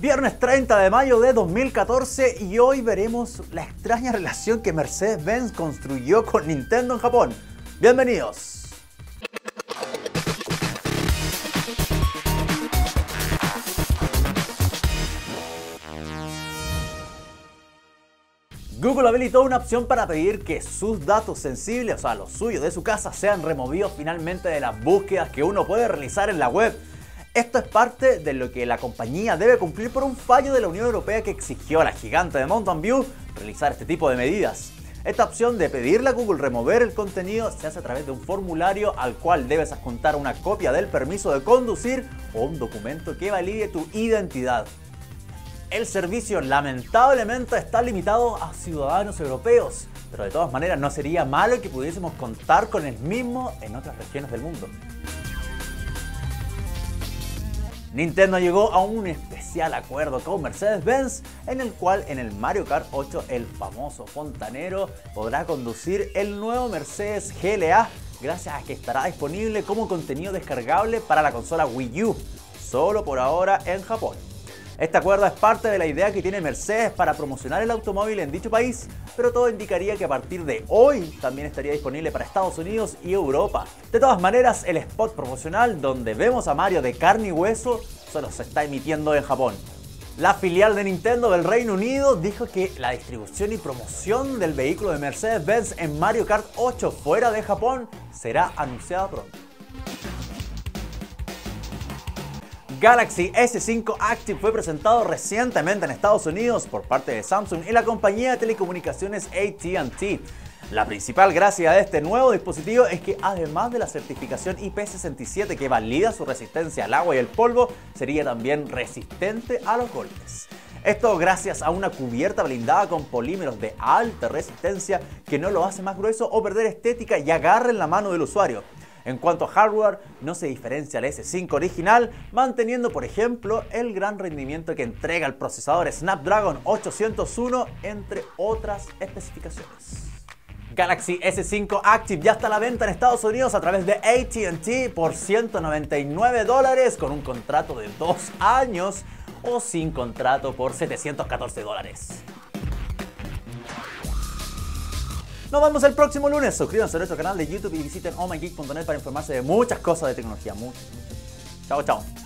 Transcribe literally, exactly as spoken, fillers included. Viernes treinta de mayo de dos mil catorce y hoy veremos la extraña relación que Mercedes-Benz construyó con Nintendo en Japón. ¡Bienvenidos! Google habilitó una opción para pedir que sus datos sensibles, o sea, los suyos de su casa, sean removidos finalmente de las búsquedas que uno puede realizar en la web. Esto es parte de lo que la compañía debe cumplir por un fallo de la Unión Europea que exigió a la gigante de Mountain View realizar este tipo de medidas. Esta opción de pedirle a Google remover el contenido se hace a través de un formulario al cual debes adjuntar una copia del permiso de conducir o un documento que valide tu identidad. El servicio lamentablemente está limitado a ciudadanos europeos, pero de todas maneras no sería malo que pudiésemos contar con el mismo en otras regiones del mundo. Nintendo llegó a un especial acuerdo con Mercedes-Benz en el cual en el Mario Kart ocho el famoso fontanero podrá conducir el nuevo Mercedes G L A gracias a que estará disponible como contenido descargable para la consola Wii U, solo por ahora en Japón. Este acuerdo es parte de la idea que tiene Mercedes para promocionar el automóvil en dicho país, pero todo indicaría que a partir de hoy también estaría disponible para Estados Unidos y Europa. De todas maneras, el spot promocional donde vemos a Mario de carne y hueso solo se está emitiendo en Japón. La filial de Nintendo del Reino Unido dijo que la distribución y promoción del vehículo de Mercedes-Benz en Mario Kart ocho fuera de Japón será anunciada pronto. Galaxy S cinco Active fue presentado recientemente en Estados Unidos por parte de Samsung y la compañía de telecomunicaciones A T and T. La principal gracia de este nuevo dispositivo es que además de la certificación I P sesenta y siete que valida su resistencia al agua y el polvo, sería también resistente a los golpes. Esto gracias a una cubierta blindada con polímeros de alta resistencia que no lo hace más grueso o perder estética y agarre en la mano del usuario. En cuanto a hardware, no se diferencia al S cinco original, manteniendo por ejemplo el gran rendimiento que entrega el procesador Snapdragon ochocientos uno, entre otras especificaciones. Galaxy S cinco Active ya está a la venta en Estados Unidos a través de A T and T por ciento noventa y nueve dólares con un contrato de dos años o sin contrato por setecientos catorce dólares. Nos vemos el próximo lunes. Suscríbanse a nuestro canal de YouTube y visiten oh my geek punto net para informarse de muchas cosas de tecnología. Muchas, muchas. Chao, chao.